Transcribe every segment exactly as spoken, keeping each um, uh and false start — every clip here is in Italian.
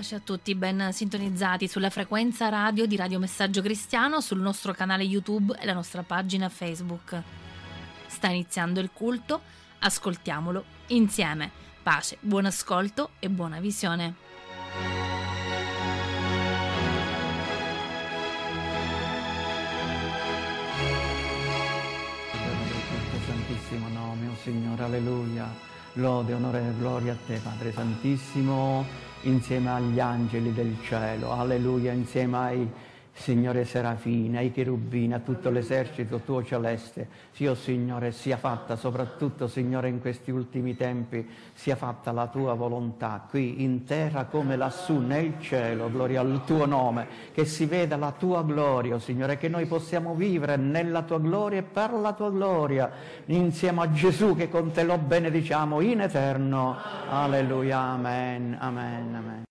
Pace a tutti, ben sintonizzati sulla frequenza radio di Radio Messaggio Cristiano, sul nostro canale YouTube e la nostra pagina Facebook. Sta iniziando il culto, ascoltiamolo insieme. Pace, buon ascolto e buona visione. Santissimo nome, oh Signore, alleluia, lode, onore e gloria a te, Padre Santissimo, insieme agli angeli del cielo, alleluia, insieme ai Signore Serafina, ai Cherubini, a tutto l'esercito tuo celeste, sì, oh Signore, sia fatta, soprattutto, Signore, in questi ultimi tempi, sia fatta la tua volontà, qui in terra come lassù, nel cielo, gloria al tuo nome, che si veda la tua gloria, oh Signore, che noi possiamo vivere nella tua gloria e per la tua gloria, insieme a Gesù, che con te lo benediciamo in eterno, alleluia, amen, amen, amen.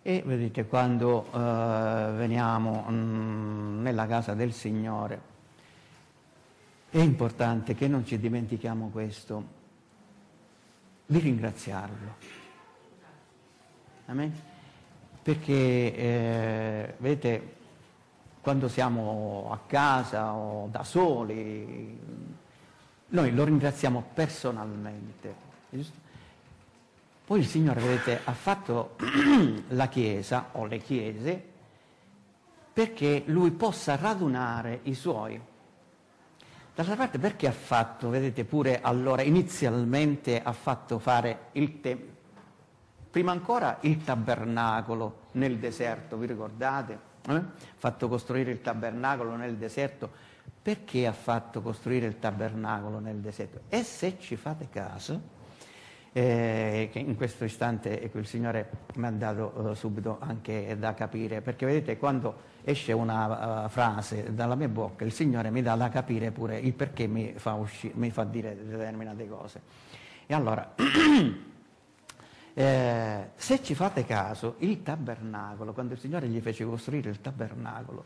E vedete, quando eh, veniamo mh, nella casa del Signore, è importante che non ci dimentichiamo questo, di ringraziarlo. Amen? Perché, eh, vedete, quando siamo a casa o da soli, noi lo ringraziamo personalmente, giusto? Poi il Signore, vedete, ha fatto la Chiesa, o le Chiese, perché Lui possa radunare i Suoi. D'altra parte, perché ha fatto, vedete, pure allora, inizialmente ha fatto fare il tempio, prima ancora il tabernacolo nel deserto, vi ricordate? Ha eh? fatto costruire il tabernacolo nel deserto. Perché ha fatto costruire il tabernacolo nel deserto? E se ci fate caso, eh, che in questo istante ecco, il Signore mi ha dato eh, subito anche da capire, perché vedete quando esce una uh, frase dalla mia bocca il Signore mi dà da capire pure il perché mi fa, usci- mi fa dire determinate cose. E allora eh, se ci fate caso, il tabernacolo, quando il Signore gli fece costruire il tabernacolo,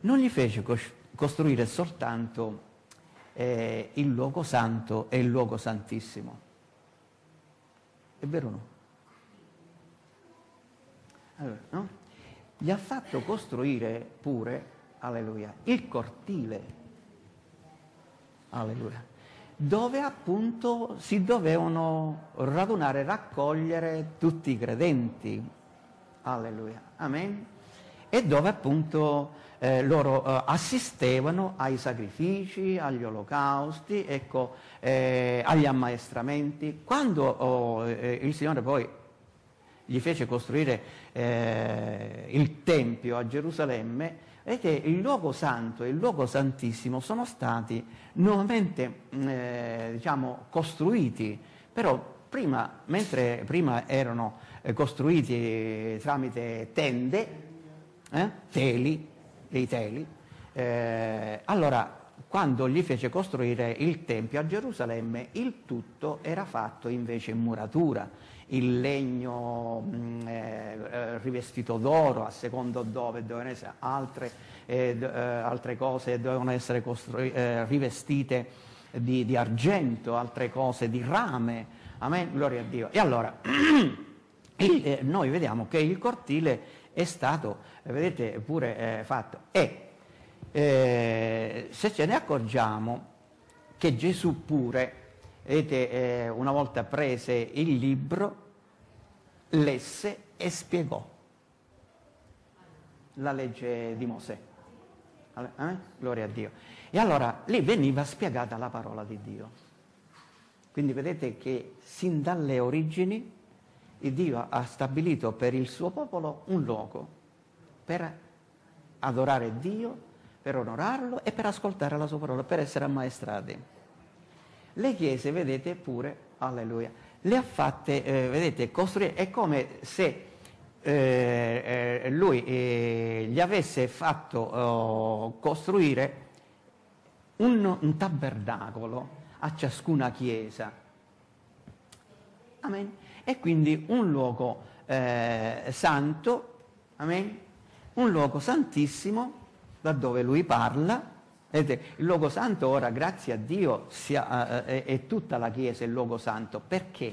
non gli fece cos- costruire soltanto eh, il luogo santo e il luogo santissimo, è vero o no? Allora, no? Gli ha fatto costruire pure, alleluia, il cortile, alleluia, dove appunto si dovevano radunare, raccogliere tutti i credenti, alleluia, amen, e dove appunto eh, loro eh, assistevano ai sacrifici, agli olocausti, ecco, eh, agli ammaestramenti. Quando oh, eh, il Signore poi gli fece costruire eh, il Tempio a Gerusalemme, e che il luogo santo e il luogo santissimo sono stati nuovamente eh, diciamo, costruiti, però prima, mentre prima erano eh, costruiti tramite tende, eh, teli, dei teli, eh, allora quando gli fece costruire il Tempio a Gerusalemme il tutto era fatto invece in muratura, il legno eh, rivestito d'oro, a secondo dove dovevano essere altre, eh, d- eh, altre cose dovevano essere costru- eh, rivestite di, di argento, altre cose di rame, amen, gloria a Dio. E allora il, eh, noi vediamo che il cortile è stato, eh, vedete, pure eh, fatto, e eh, se ce ne accorgiamo che Gesù pure, vedete, eh, una volta prese il libro, lesse e spiegò la legge di Mosè. Allora, eh? Gloria a Dio. E allora lì veniva spiegata la parola di Dio. Quindi vedete che sin dalle origini Dio ha stabilito per il suo popolo un luogo per adorare Dio, per onorarlo e per ascoltare la sua parola, per essere ammaestrati. Le chiese, vedete, pure, alleluia, le ha fatte, eh, vedete, costruire, è come se eh, eh, lui eh, gli avesse fatto oh, costruire un, un tabernacolo a ciascuna chiesa, amen, e quindi un luogo eh, santo, amen, un luogo santissimo, da dove lui parla. Il luogo santo ora, grazie a Dio, sia, eh, è tutta la Chiesa il luogo santo. Perché?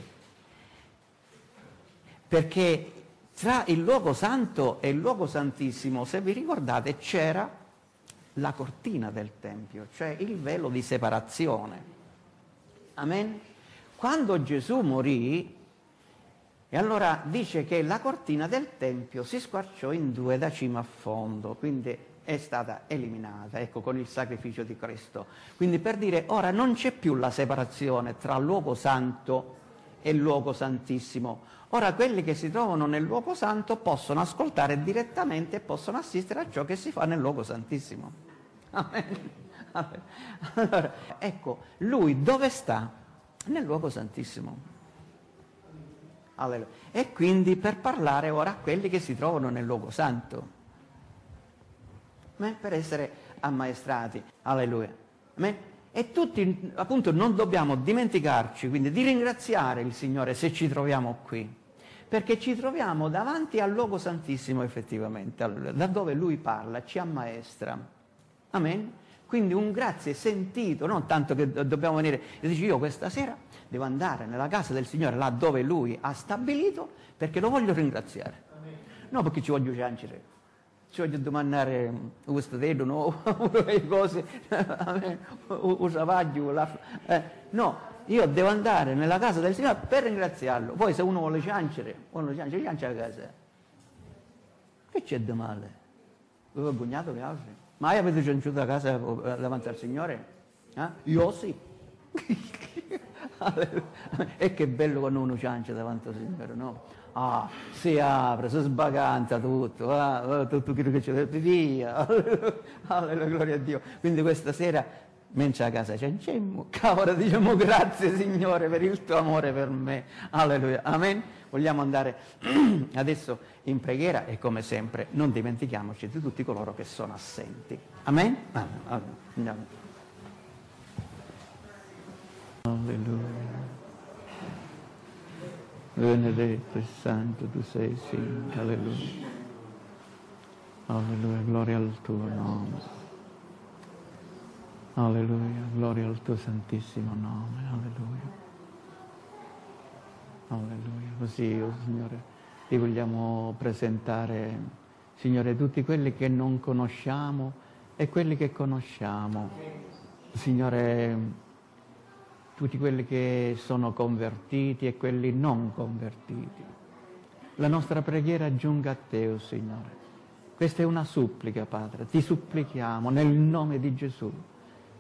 Perché tra il luogo santo e il luogo santissimo, se vi ricordate, c'era la cortina del Tempio, cioè il velo di separazione. Amen? Quando Gesù morì, e allora dice che la cortina del Tempio si squarciò in due da cima a fondo, quindi è stata eliminata, ecco, con il sacrificio di Cristo. Quindi per dire, ora non c'è più la separazione tra luogo santo e luogo santissimo. Ora quelli che si trovano nel luogo santo possono ascoltare direttamente e possono assistere a ciò che si fa nel luogo santissimo. Amen. Allora, ecco, lui dove sta? Nel luogo santissimo. Alleluia. E quindi per parlare ora a quelli che si trovano nel luogo santo, per essere ammaestrati, alleluia. E tutti, appunto, non dobbiamo dimenticarci quindi di ringraziare il Signore se ci troviamo qui, perché ci troviamo davanti al luogo santissimo effettivamente, alleluia, da dove lui parla, ci ammaestra, amen. Quindi un grazie sentito, non tanto che dobbiamo venire e dici io questa sera devo andare nella casa del Signore, là dove lui ha stabilito, perché lo voglio ringraziare, amen. No, perché ci voglio piangere, ci voglio domandare questo dedo, no? Le cose, un savaggio, la... eh, no, io devo andare nella casa del Signore per ringraziarlo. Poi se uno vuole ciancere, uno ciancere, ciancia la casa. Che c'è di male? Voi bugnato gli altri? Mai avete cianciato la casa davanti al Signore? Eh? Io sì. E che bello quando uno ciancia davanti al Signore, no? Ah, si apre, si sbaganta tutto, ah, tutto quello che c'è, via, alleluia, gloria a Dio. Quindi questa sera mentre a casa c'è gemmo, cavolo, diciamo grazie Signore per il tuo amore per me, alleluia, amen. Vogliamo andare adesso in preghiera e come sempre non dimentichiamoci di tutti coloro che sono assenti, amen, amen. Amen. Andiamo. Alleluia, benedetto e santo tu sei, Signore, alleluia, alleluia, gloria al tuo nome. Alleluia, gloria al tuo santissimo nome, alleluia. Alleluia, così, oh Signore, ti vogliamo presentare, Signore, tutti quelli che non conosciamo e quelli che conosciamo. Signore, tutti quelli che sono convertiti e quelli non convertiti. La nostra preghiera giunga a te, oh Signore. Questa è una supplica, Padre, ti supplichiamo nel nome di Gesù.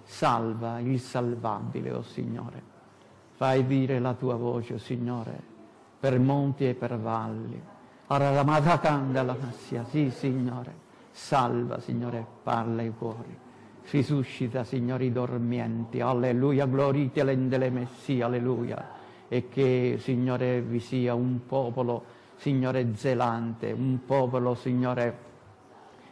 Salva il salvabile, o oh Signore, fai dire la tua voce, o oh Signore, per monti e per valli. Sì, Signore, salva, Signore, parla ai cuori, risuscita, Signore, i dormienti, alleluia, glorite l'endele Messia, alleluia, e che, Signore, vi sia un popolo, Signore, zelante, un popolo, Signore,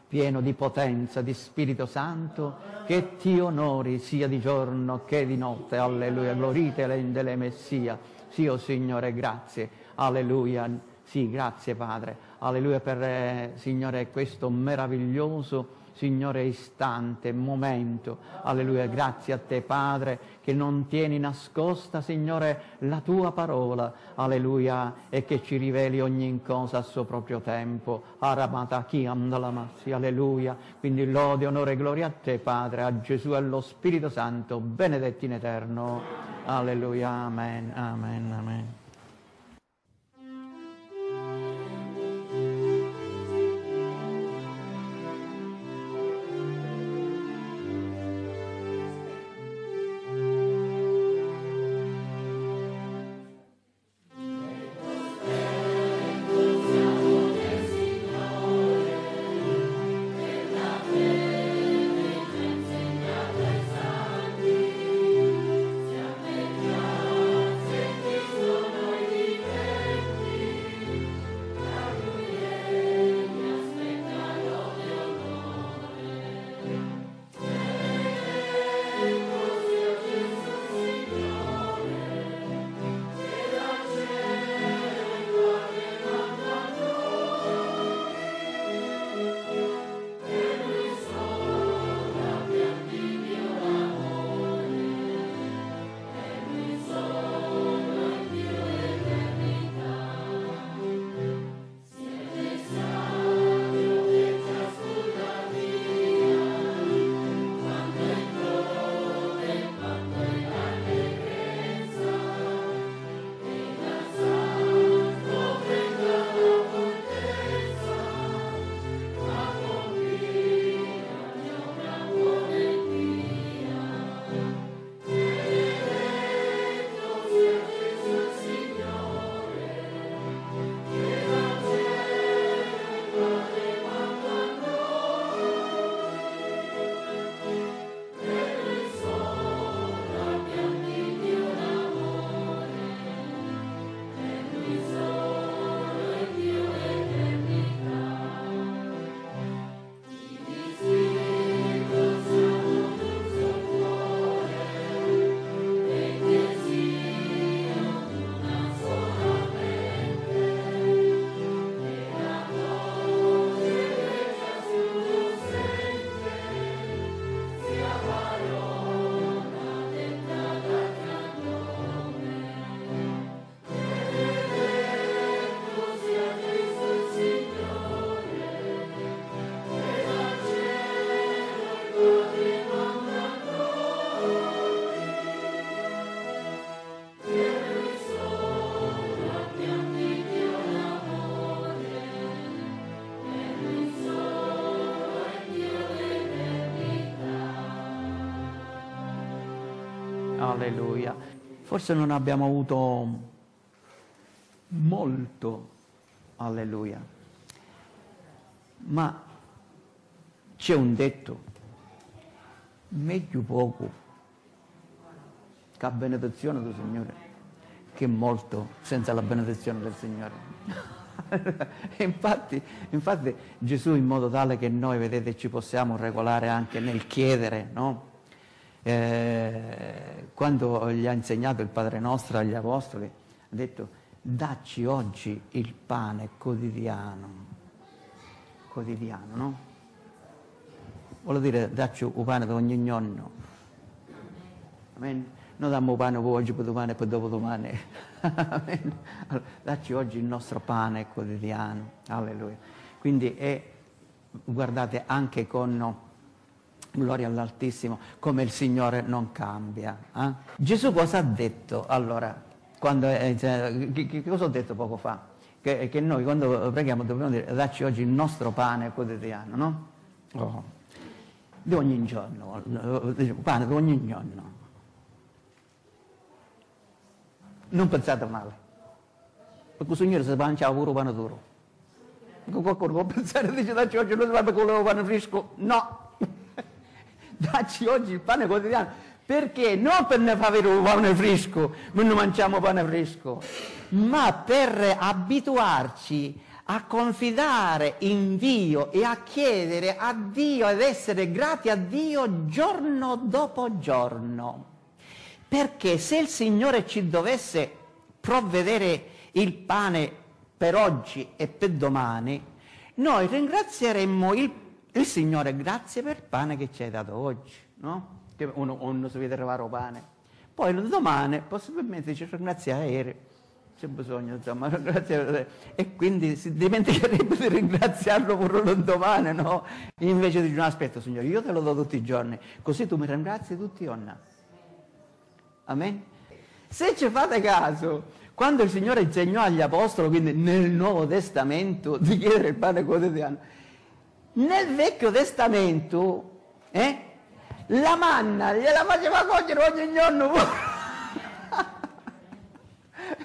pieno di potenza, di Spirito Santo, che ti onori sia di giorno che di notte, alleluia, glorite l'endele Messia, sì, o oh Signore, grazie, alleluia, sì, grazie Padre, alleluia per, eh, Signore, questo meraviglioso, Signore, istante, momento, alleluia, grazie a te Padre che non tieni nascosta, Signore, la tua parola, alleluia, e che ci riveli ogni cosa al suo proprio tempo, alleluia, quindi lode, onore e gloria a te Padre, a Gesù e allo Spirito Santo, benedetti in eterno, alleluia, amen, amen, amen. Alleluia. Forse non abbiamo avuto molto, alleluia, ma c'è un detto, meglio poco la benedizione del Signore, che è morto senza la benedizione del Signore. Infatti, infatti Gesù, in modo tale che noi, vedete, ci possiamo regolare anche nel chiedere, no? Eh, quando gli ha insegnato il Padre Nostro agli Apostoli, ha detto: dacci oggi il pane quotidiano, quotidiano, no? Vuol dire dacci il pane di ogni giorno. Amen? Non dammo pane oggi, per domani, per dopodomani. Amen? Allora, dacci oggi il nostro pane quotidiano. Alleluia. Quindi è, guardate, anche con... gloria all'Altissimo, come il Signore non cambia. Eh? Gesù cosa ha detto allora? Quando, eh, che, che cosa ho detto poco fa? Che, che noi quando preghiamo dobbiamo dire: dacci oggi il nostro pane quotidiano, no? Oh. Di ogni giorno, pane di ogni giorno. Non pensate male, perché il Signore si mangia pure pane duro. Qualcuno può pensare e dice: dacci oggi il nostro pane, con il pane fresco. No! Dacci oggi il pane quotidiano, perché non per ne fare un pane fresco, noi non mangiamo pane fresco, ma per abituarci a confidare in Dio e a chiedere a Dio ed essere grati a Dio giorno dopo giorno. Perché se il Signore ci dovesse provvedere il pane per oggi e per domani, noi ringrazieremmo il Il Signore, grazie per il pane che ci hai dato oggi, no? Che uno, uno si vede trovare pane. Poi domani, possibilmente, ci ringraziare. C'è bisogno, insomma, ringraziare. E quindi si dimenticherebbe di ringraziarlo pure domani, no? Invece di dire: no, aspetta, Signore, io te lo do tutti i giorni, così tu mi ringrazi tutti i giorni. Amen? Se ci fate caso, quando il Signore insegnò agli Apostoli, quindi nel Nuovo Testamento, di chiedere il pane quotidiano, nel Vecchio Testamento, eh, la manna gliela faceva cogliere ogni giorno,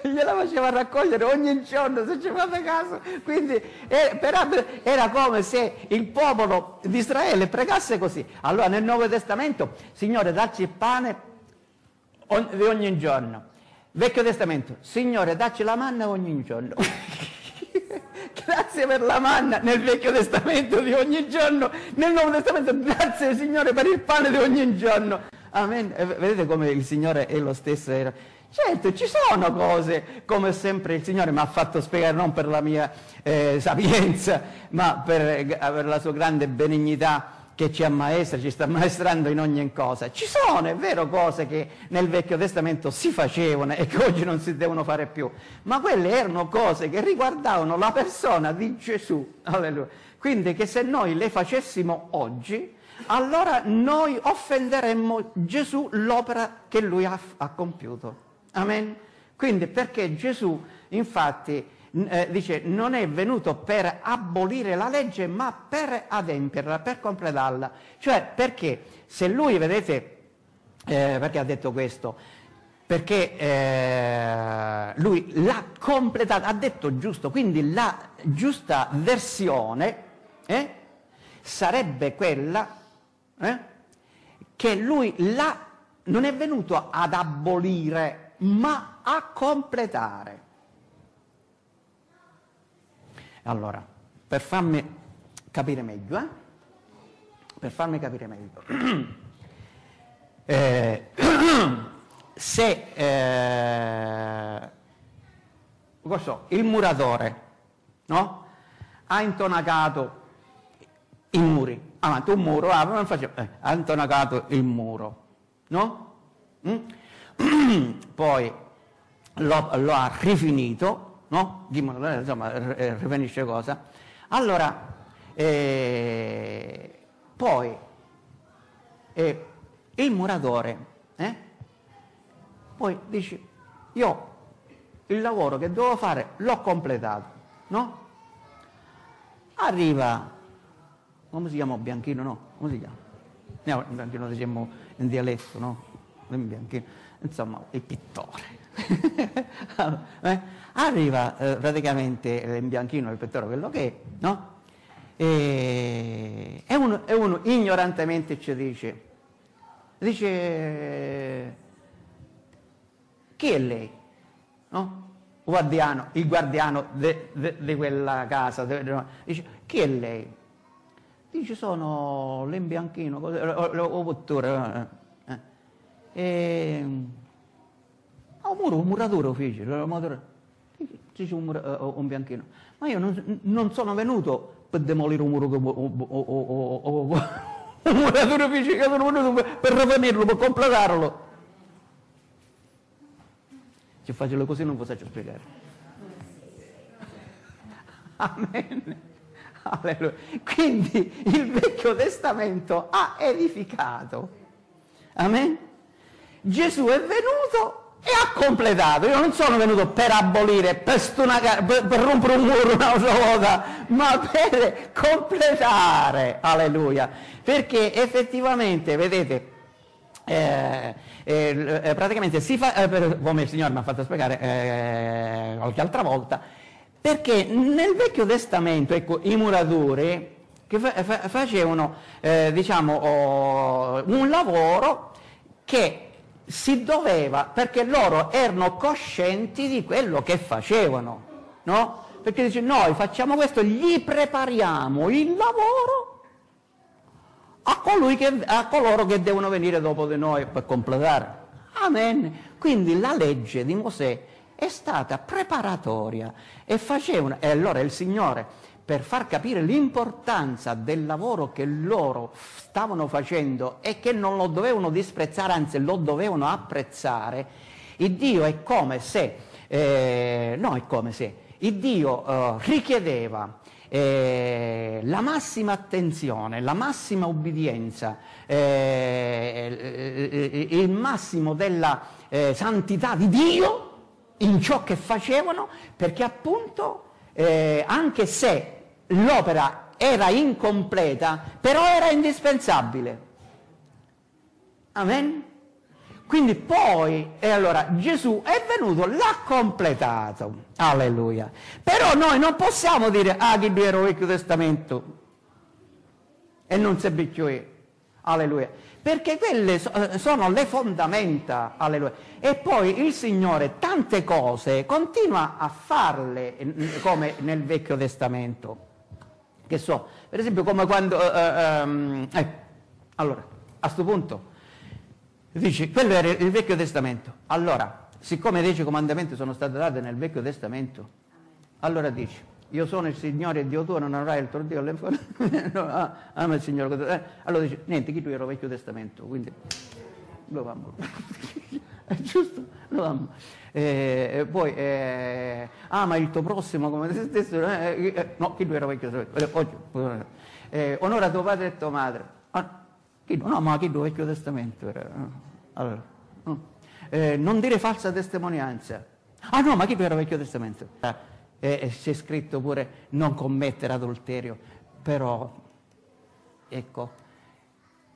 gliela faceva raccogliere ogni giorno, se ci fate caso. Quindi eh, per, era come se il popolo di Israele pregasse così. Allora nel Nuovo Testamento: Signore, dacci il pane on, di ogni giorno. Vecchio Testamento: Signore, dacci la manna ogni giorno. Grazie per la manna nel Vecchio Testamento di ogni giorno, nel Nuovo Testamento grazie Signore per il pane di ogni giorno. Amen. Vedete come il Signore è lo stesso. Era. Certo, ci sono cose, come sempre il Signore mi ha fatto spiegare, non per la mia eh, sapienza, ma per, per la sua grande benignità, che ci ammaestra, ci sta ammaestrando in ogni cosa. Ci sono, è vero, cose che nel Vecchio Testamento si facevano e che oggi non si devono fare più, ma quelle erano cose che riguardavano la persona di Gesù. Alleluia. Quindi che se noi le facessimo oggi, allora noi offenderemmo Gesù, l'opera che Lui ha, ha compiuto. Amen? Quindi perché Gesù, infatti, Eh, dice: non è venuto per abolire la legge, ma per adempierla, per completarla. Cioè, perché se lui, vedete, eh, perché ha detto questo? Perché eh, lui l'ha completata, ha detto giusto, quindi la giusta versione eh, sarebbe quella eh, che lui la, non è venuto ad abolire, ma a completare. Allora, per farmi capire meglio, eh? Per farmi capire meglio, eh, se eh, cosa so, il muratore, no? Ha intonacato i muri, avanti ah, un muro, ah, non faccio, eh, ha intonacato il muro, no? Mm? Poi lo, lo ha rifinito, no? Insomma, rifinisce cosa. Allora, eh, poi eh, il muratore, eh, poi dice: io il lavoro che dovevo fare l'ho completato, no? Arriva, come si chiama? Bianchino, no? Come si chiama? No, Bianchino diciamo in dialetto, no? Bianchino. Insomma, il pittore. Allora, eh, arriva eh, praticamente in bianchino il pittore, quello che è, no? E, e, uno, e uno ignorantemente ci dice, dice Chi è lei? No? Guardiano, il guardiano di quella casa. De, de, dice, chi è lei? Dice, sono l'imbianchino, o pittore. Eh. E... un muro, un muratore lo fece, dice un, uh, un bianchino. Ma io non, non sono venuto per demolire un muro che... un muratore fece, che sono venuto per rovinarlo, per completarlo. Se faccio così non posso spiegare. Amen. Alleluia. Quindi il Vecchio Testamento ha edificato. Amen. Gesù è venuto e ha completato. Io non sono venuto per abolire, per, stunacare, per, per rompere un muro una volta, ma per completare. Alleluia. Perché effettivamente, vedete, Eh, eh, eh, praticamente si fa, eh, per, come il Signore mi ha fatto spiegare eh, qualche altra volta, perché nel Vecchio Testamento, ecco, i muratori che fa, fa, facevano eh, diciamo oh, un lavoro che si doveva, perché loro erano coscienti di quello che facevano, no? Perché dice, noi facciamo questo, gli prepariamo il lavoro a, colui che, a coloro che devono venire dopo di noi per completare. Amen. Quindi la legge di Mosè è stata preparatoria e facevano, e allora il Signore, per far capire l'importanza del lavoro che loro stavano facendo e che non lo dovevano disprezzare, anzi lo dovevano apprezzare, il Dio è come se, eh, no è come se, il Dio eh, richiedeva Eh, la massima attenzione, la massima obbedienza, eh, eh, il massimo della eh, santità di Dio in ciò che facevano, perché appunto eh, anche se l'opera era incompleta, però era indispensabile. Amen? Quindi poi, e allora Gesù è venuto, l'ha completato, alleluia. Però noi non possiamo dire, ah, chi era il Vecchio Testamento e non si bicchiò, alleluia. Perché quelle sono le fondamenta, alleluia. E poi il Signore tante cose continua a farle come nel Vecchio Testamento. Che so, per esempio come quando, eh, eh, eh, allora, a sto punto, dice, quello era il Vecchio Testamento. Allora, siccome i dieci comandamenti sono stati dati nel Vecchio Testamento, allora dice, io sono il Signore Dio tuo, non avrai il tuo Dio all'infuori. No, ah, ama il Signore. Allora dice, niente, chi tu ero Vecchio Testamento, quindi lo vamo. È giusto? Lo vamo. Eh, poi, eh, ama il tuo prossimo come te stesso. Eh, eh, no, chi tu ero Vecchio Testamento. Eh, onora tuo padre e tua madre. No, ma chi è il Vecchio Testamento era? Allora, no. eh, non dire falsa testimonianza. Ah no, ma chi era il Vecchio Testamento? Eh, eh, c'è scritto pure non commettere adulterio, però, ecco,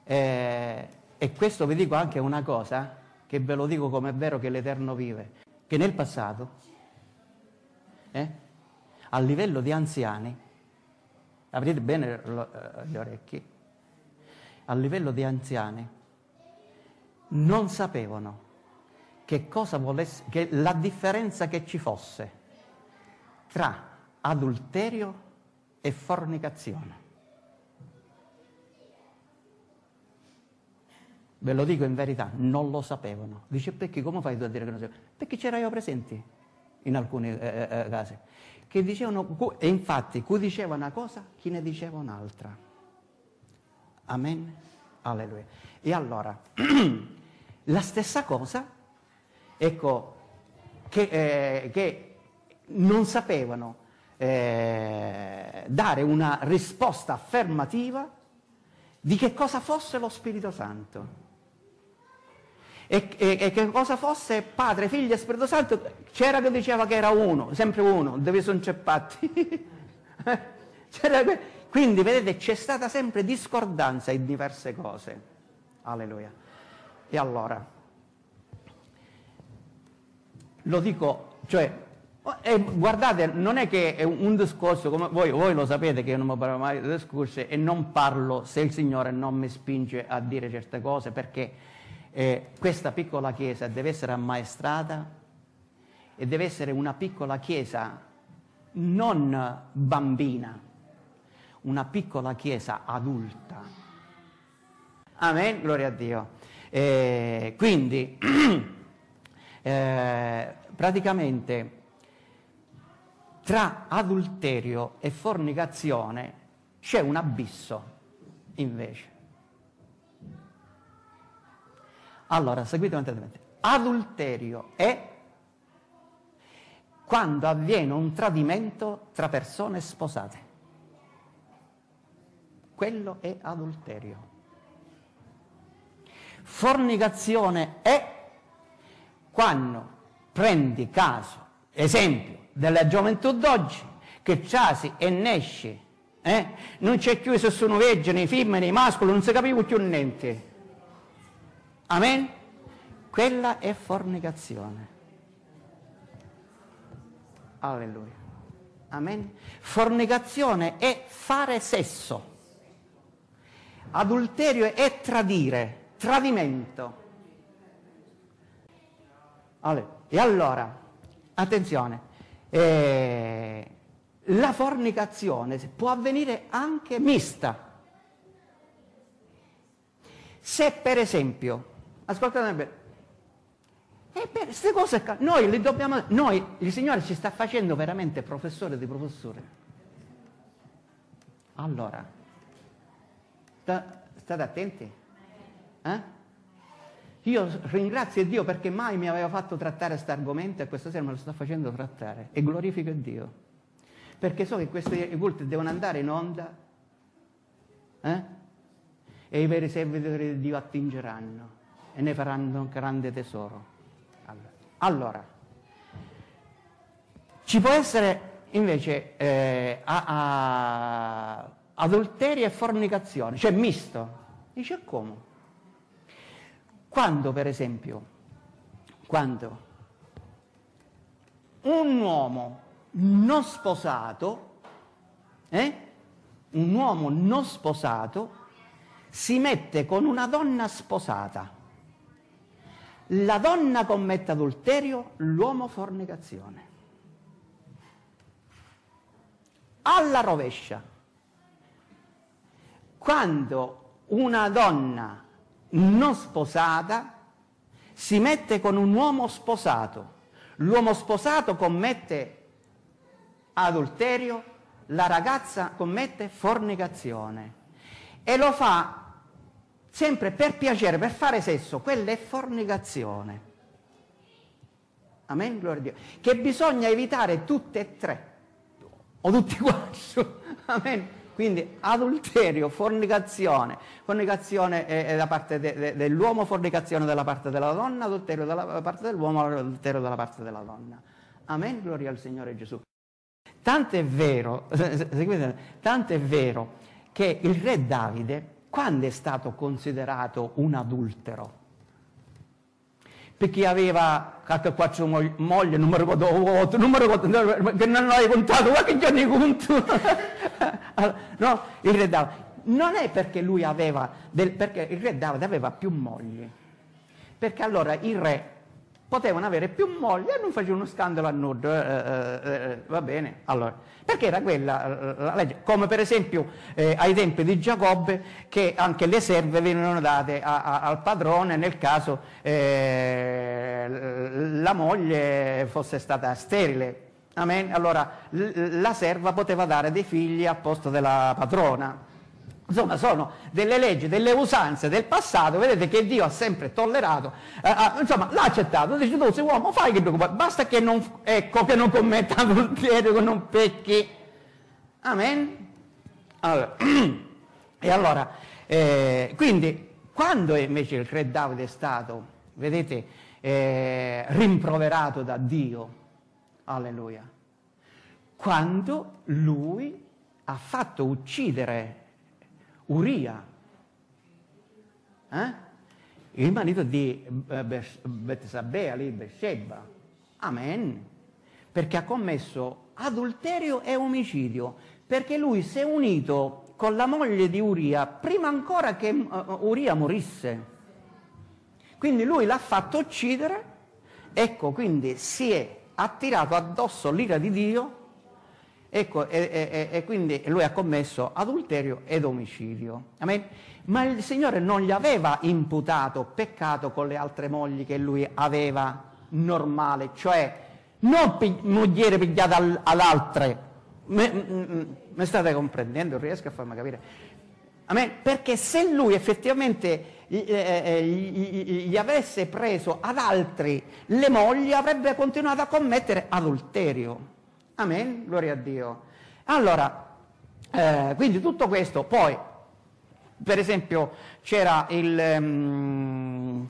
eh, e questo vi dico anche una cosa, che ve lo dico come è vero che l'Eterno vive, che nel passato, eh, a livello di anziani, aprite bene lo, gli orecchi, a livello di anziani non sapevano che cosa volesse, che la differenza che ci fosse tra adulterio e fornicazione. Ve lo dico in verità, non lo sapevano. Dice, perché come fai tu a dire che non sapevano? Perché c'era io presenti in alcuni eh, eh, casi che dicevano, e infatti chi diceva una cosa, chi ne diceva un'altra. Amen, alleluia. E allora, la stessa cosa, ecco, che, eh, che non sapevano eh, dare una risposta affermativa di che cosa fosse lo Spirito Santo. E, e, e che cosa fosse Padre, Figlio e Spirito Santo. C'era che diceva che era uno, sempre uno, dove sono ceppati. C'era que- Quindi, vedete, c'è stata sempre discordanza in diverse cose. Alleluia. E allora, lo dico, cioè, eh, guardate, non è che è un discorso, come voi, voi lo sapete che io non mi parlo mai di discorsi e non parlo se il Signore non mi spinge a dire certe cose, perché E questa piccola chiesa deve essere ammaestrata e deve essere una piccola chiesa non bambina, una piccola chiesa adulta. Amen, gloria a Dio. E quindi eh, praticamente tra adulterio e fornicazione c'è un abisso invece. Allora, seguite attentamente. Adulterio è quando avviene un tradimento tra persone sposate. Quello è adulterio. Fornicazione è quando prendi caso, esempio, della gioventù d'oggi, che c'asi e nesci, eh? Non c'è più se sono vergini, femmine, mascoli, non si capiva più niente. Amen? Quella è fornicazione. Alleluia. Amen? Fornicazione è fare sesso. Adulterio è tradire, tradimento. Alleluia. E allora, attenzione, eh, la fornicazione può avvenire anche mista. Se per esempio, ascoltate bene, e per queste cose noi le dobbiamo, noi, il Signore ci sta facendo veramente professore di professore. Allora, sta, state attenti. Eh? Io ringrazio Dio perché mai mi aveva fatto trattare questo argomento e questa sera me lo sta facendo trattare. E glorifico Dio. Perché so che questi culti devono andare in onda. Eh? E i veri servitori di Dio attingeranno e ne faranno un grande tesoro. Allora, allora ci può essere invece eh, a, a, adulterio e fornicazione, cioè misto. Dice come? Quando, per esempio, quando un uomo non sposato, eh, un uomo non sposato, si mette con una donna sposata. La donna commette adulterio, l'uomo fornicazione. Alla rovescia, quando una donna non sposata si mette con un uomo sposato, l'uomo sposato commette adulterio, la ragazza commette fornicazione. E lo fa sempre per piacere, per fare sesso, quella è fornicazione. Amen, gloria a Dio. Che bisogna evitare tutte e tre, o tutti quattro. Amen. Quindi adulterio, fornicazione, fornicazione è, è da parte de, de, dell'uomo, fornicazione dalla parte della donna, adulterio dalla parte dell'uomo, adulterio dalla parte della donna. Amen, gloria al Signore Gesù. Tanto è vero, seguite, tanto è vero che il re Davide, quando è stato considerato un adultero? Perché aveva quattro mogli, non mi ricordo, non mi ricordo, che non l'hai contato, ma che giorni conto? Allora, no, il re Davide. Non è perché lui aveva, del, perché il re Davide aveva più mogli, perché allora i re potevano avere più mogli e non facevano scandalo a nudo, eh, eh, va bene, allora, perché era quella la legge, come per esempio eh, ai tempi di Giacobbe, che anche le serve venivano date a, a, al padrone nel caso eh, la moglie fosse stata sterile. Amen? Allora la serva poteva dare dei figli al posto della padrona. Insomma, sono delle leggi, delle usanze del passato, vedete che Dio ha sempre tollerato, eh, insomma, l'ha accettato, dice tu sei uomo, fai che tu, basta che non, ecco, che non commetta adulterio, che non pecchi. Amen? Allora, e allora, eh, quindi, quando invece il re Davide è stato, vedete, eh, rimproverato da Dio, alleluia, quando lui ha fatto uccidere Uria, eh? il marito di Betsabea, lì, Betsabea. Amen. Perché ha commesso adulterio e omicidio, perché lui si è unito con la moglie di Uria prima ancora che Uria morisse. Quindi lui l'ha fatto uccidere, ecco, quindi si è attirato addosso l'ira di Dio, ecco, e, e, e quindi lui ha commesso adulterio ed omicidio. Amen? Ma il Signore non gli aveva imputato peccato con le altre mogli che lui aveva normale, cioè non pig- mogliere pigliata al- all'altre. Mi state comprendendo? Riesco a farmi capire? Amen? Perché se lui effettivamente gli avesse preso ad altri le mogli, avrebbe continuato a commettere adulterio. Amen? Gloria a Dio. Allora, eh, quindi tutto questo, poi, per esempio, c'era il, um,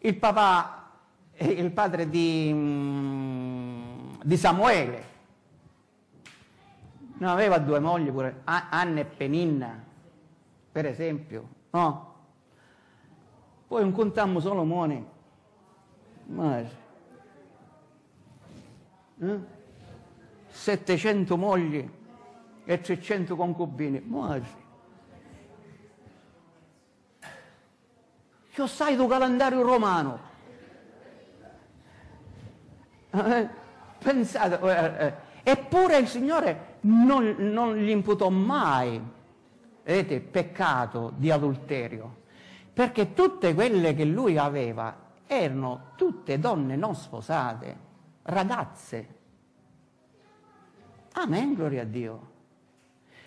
il papà, il padre di, um, di Samuele, non aveva due mogli pure, Anna e Peninna, per esempio. No, poi un contammo Salomone, ma eh? settecento mogli e trecento concubine, ma che sai tu calendario romano? Eh? Pensate, eh, eh. Eppure il Signore non, non gli imputò mai, vedete, peccato di adulterio, perché tutte quelle che lui aveva erano tutte donne non sposate, ragazze. Amen, gloria a Dio.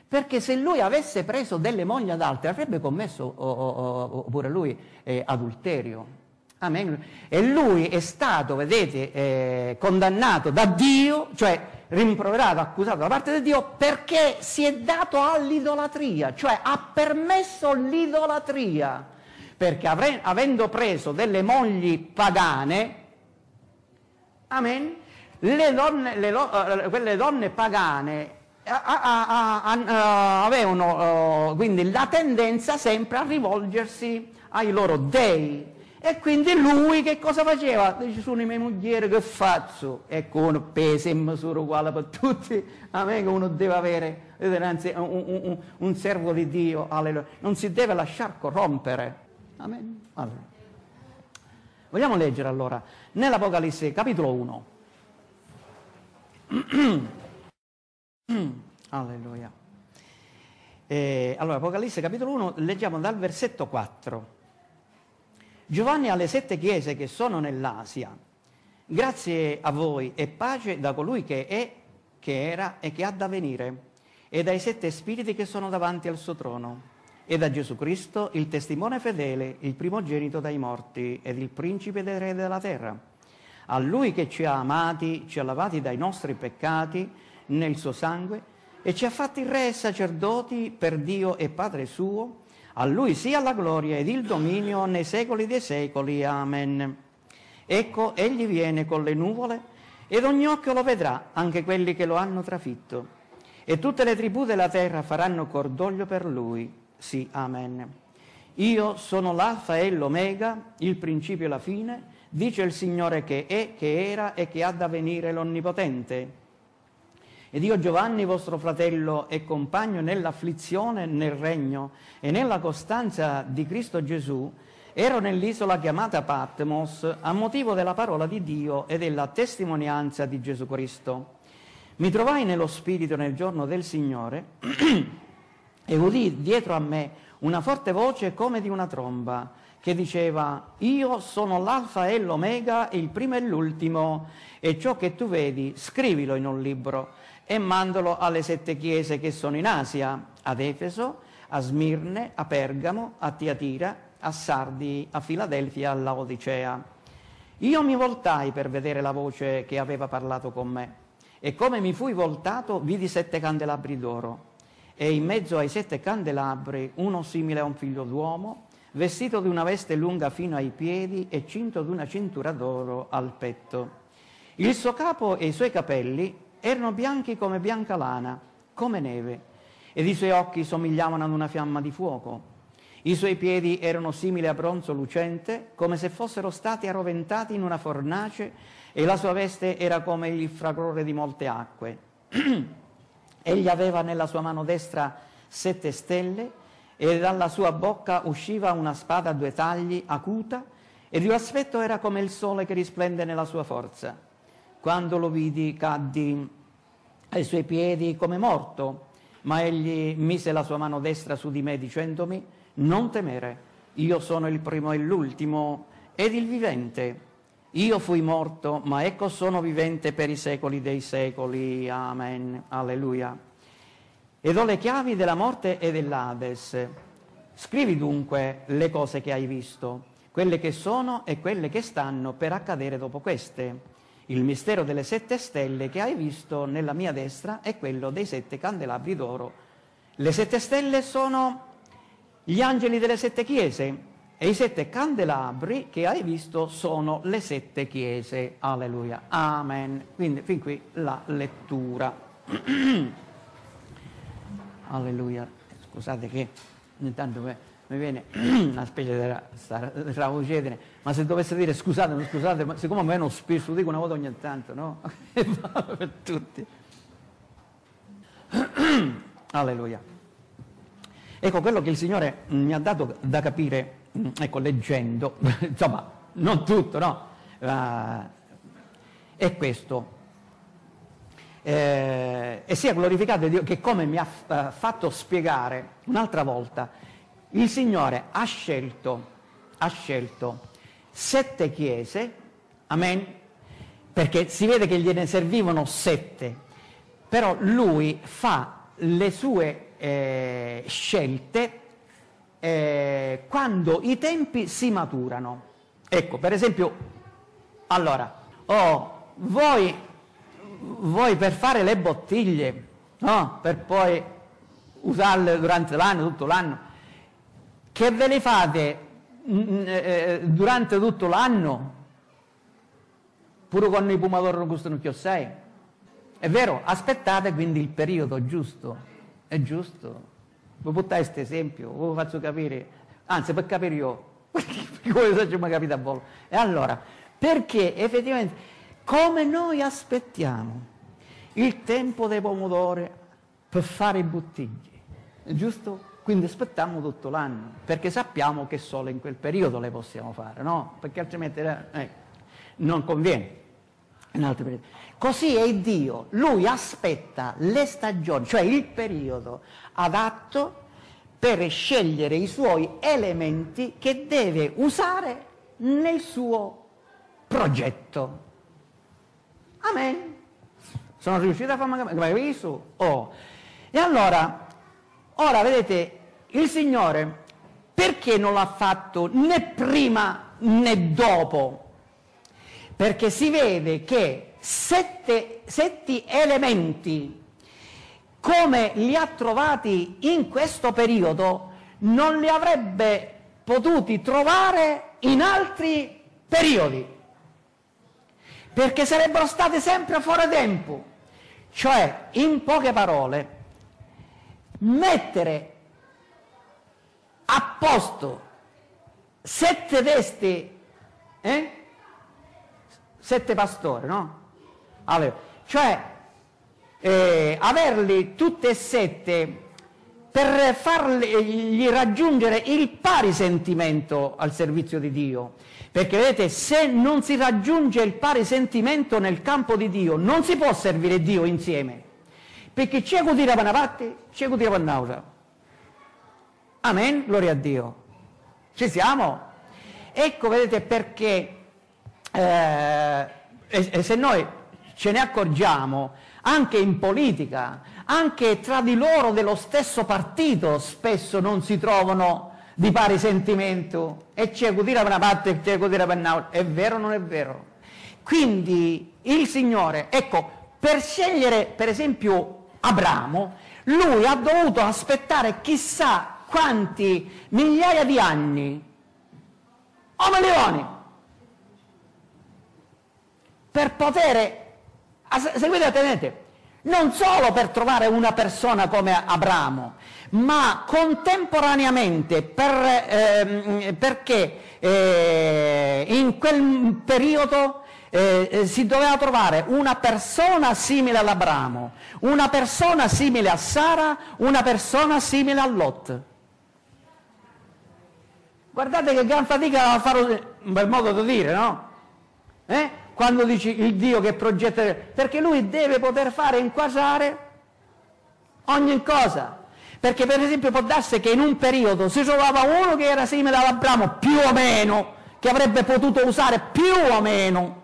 Perché se lui avesse preso delle mogli ad altre, avrebbe commesso o, o, o, pure lui eh, adulterio. Amen. E lui è stato, vedete, eh, condannato da Dio, cioè rimproverato, accusato da parte di Dio, perché si è dato all'idolatria, cioè ha permesso l'idolatria, perché avre- avendo preso delle mogli pagane, amen, le donne, le lo- quelle donne pagane a- a- a- a- a- avevano uh, quindi la tendenza sempre a rivolgersi ai loro dei. E quindi lui che cosa faceva? Dice, sono i miei moglieri, che faccio? Ecco, uno pesa in misura uguale per tutti. A me che uno deve avere anzi, un, un, un servo di Dio, alleluia. Non si deve lasciar corrompere. Amen. Allora, vogliamo leggere allora nell'Apocalisse capitolo uno. Alleluia. E, allora, Apocalisse capitolo uno, leggiamo dal versetto quattro. Giovanni alle sette chiese che sono nell'Asia, grazie a voi e pace da colui che è, che era e che ha da venire, e dai sette spiriti che sono davanti al suo trono, e da Gesù Cristo, il testimone fedele, il primogenito dai morti ed il principe dei re della terra, a lui che ci ha amati, ci ha lavati dai nostri peccati nel suo sangue, e ci ha fatti re e sacerdoti per Dio e Padre suo. A lui sia la gloria ed il dominio nei secoli dei secoli. Amen. Ecco, egli viene con le nuvole, ed ogni occhio lo vedrà, anche quelli che lo hanno trafitto. E tutte le tribù della terra faranno cordoglio per lui. Sì, amen. Io sono l'Alfa e l'Omega, il principio e la fine, dice il Signore che è, che era e che ha da venire l'Onnipotente. Ed io Giovanni, vostro fratello e compagno nell'afflizione, nel regno e nella costanza di Cristo Gesù, ero nell'isola chiamata Patmos a motivo della parola di Dio e della testimonianza di Gesù Cristo. Mi trovai nello Spirito nel giorno del Signore e udì dietro a me una forte voce come di una tromba, che diceva, io sono l'Alfa e l'Omega, il primo e l'ultimo, e ciò che tu vedi scrivilo in un libro e mandalo alle sette chiese che sono in Asia, ad Efeso, a Smirne, a Pergamo, a Tiatira, a Sardi, a Filadelfia, a Laodicea. Io mi voltai per vedere la voce che aveva parlato con me, e come mi fui voltato vidi sette candelabri d'oro, e in mezzo ai sette candelabri uno simile a un figlio d'uomo, vestito di una veste lunga fino ai piedi e cinto di una cintura d'oro al petto. Il suo capo e i suoi capelli erano bianchi come bianca lana, come neve, ed i suoi occhi somigliavano ad una fiamma di fuoco. I suoi piedi erano simili a bronzo lucente, come se fossero stati arroventati in una fornace, e la sua veste era come il fragore di molte acque. Egli aveva nella sua mano destra sette stelle, e dalla sua bocca usciva una spada a due tagli, acuta, e il suo aspetto era come il sole che risplende nella sua forza. Quando lo vidi, caddi ai suoi piedi come morto, ma egli mise la sua mano destra su di me, dicendomi: non temere, io sono il primo e l'ultimo ed il vivente. Io fui morto, ma ecco sono vivente per i secoli dei secoli. Amen. Alleluia. Ed ho le chiavi della morte e dell'Ades. Scrivi dunque le cose che hai visto, quelle che sono e quelle che stanno per accadere dopo queste. Il mistero delle sette stelle che hai visto nella mia destra è quello dei sette candelabri d'oro. Le sette stelle sono gli angeli delle sette chiese, e i sette candelabri che hai visto sono le sette chiese. Alleluia. Amen. Quindi fin qui la lettura. Alleluia. Scusate che intanto mi viene una specie di raucedine, ma se dovesse dire scusate, non scusate, ma siccome a me non spesso lo dico una volta ogni tanto, no? E vale per tutti. Alleluia. Ecco quello che il Signore mi ha dato da capire, ecco, leggendo, insomma, non tutto, no? Uh, è questo. Eh, e sia glorificato Dio che, come mi ha uh, fatto spiegare un'altra volta, il Signore ha scelto, ha scelto sette chiese, amen, perché si vede che gliene servivano sette, però Lui fa le sue Eh, scelte eh, quando i tempi si maturano. Ecco, per esempio, allora, oh, voi, voi per fare le bottiglie, no? Per poi usarle durante l'anno, tutto l'anno, che ve le fate mh, eh, durante tutto l'anno, pure con i pomodori robusti non che sei, è vero, aspettate quindi il periodo giusto. È giusto? Vi buttate questo esempio, vi faccio capire, anzi per capire io, come se ci mi capite a volo. E allora, perché effettivamente, come noi aspettiamo il tempo dei pomodori per fare i bottiglie, giusto? Quindi aspettiamo tutto l'anno, perché sappiamo che solo in quel periodo le possiamo fare, no? Perché altrimenti eh, non conviene. In altri periodi. Così è Dio, Lui aspetta le stagioni, cioè il periodo adatto per scegliere i Suoi elementi che deve usare nel suo progetto. Amen. Sono riuscito a farmi capire? Oh. E allora, ora vedete, il Signore perché non l'ha fatto né prima né dopo? Perché si vede che sette, sette elementi, come li ha trovati in questo periodo, non li avrebbe potuti trovare in altri periodi, perché sarebbero stati sempre fuori tempo. Cioè, in poche parole, mettere a posto sette testi, eh? Sette pastori, no? Allora, cioè, eh, averli tutti e sette per fargli raggiungere il pari sentimento al servizio di Dio. Perché vedete, se non si raggiunge il pari sentimento nel campo di Dio, non si può servire Dio insieme. Perché c'è chi tira per una parte, c'è chi tira per un'altra. Amen, gloria a Dio. Ci siamo? Ecco, vedete, perché... Eh, e, e se noi ce ne accorgiamo anche in politica, anche tra di loro dello stesso partito spesso non si trovano di pari sentimento, e c'è chi tira per una parte e c'è chi tira per un'altra. È vero o non è vero? Quindi il Signore, ecco, per scegliere per esempio Abramo, lui ha dovuto aspettare chissà quanti migliaia di anni o milioni per poter, seguite attentamente, non solo per trovare una persona come Abramo, ma contemporaneamente per, eh, perché eh, in quel periodo eh, si doveva trovare una persona simile ad Abramo, una persona simile a Sara, una persona simile a Lot. Guardate che gran fatica a fare, un bel modo di dire, no? Eh? Quando dici il Dio che progetta, perché lui deve poter fare inquadrare ogni cosa. Perché per esempio può darsi che in un periodo si trovava uno che era simile ad Abramo, più o meno, che avrebbe potuto usare più o meno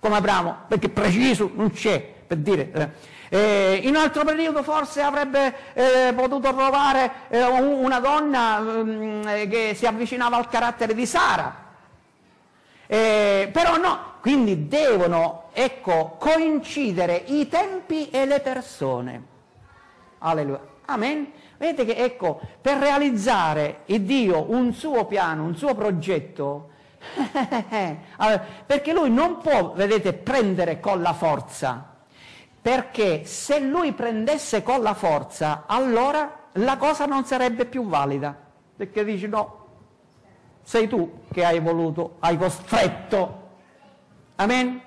come Abramo, perché preciso non c'è, per dire. Eh, in un altro periodo forse avrebbe eh, potuto trovare eh, una donna eh, che si avvicinava al carattere di Sara. Eh, però no, quindi devono, ecco, coincidere i tempi e le persone. Alleluia. Amen. Vedete che, ecco, per realizzare il Dio un suo piano, un suo progetto, allora, perché lui non può, vedete, prendere con la forza, perché se lui prendesse con la forza, allora la cosa non sarebbe più valida, perché dici no, sei tu che hai voluto, hai costretto. Amen?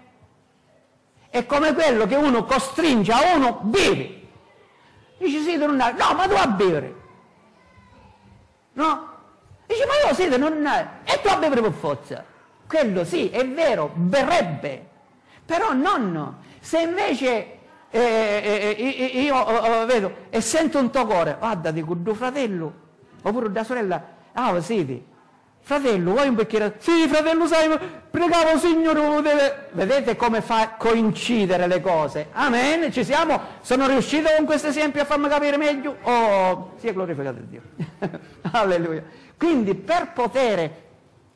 È come quello che uno costringe a uno, bevi. Dici sì, non hai. No, ma tu a bere. No? Dice, ma io siete non hai. E tu a bere per forza. Quello sì, è vero, berrebbe. Però nonno, se invece eh, eh, eh, io eh, vedo e sento un tuo cuore, guarda, dico, tuo fratello, oppure da sorella, ah, siete. Fratello, vuoi un bicchiere? Sì, fratello, sai, pregavo, Signore, deve... Vedete come fa coincidere le cose? Amen, ci siamo? Sono riuscito con questo esempio a farmi capire meglio? Oh, sia glorificato il Dio. Alleluia. Quindi per poter,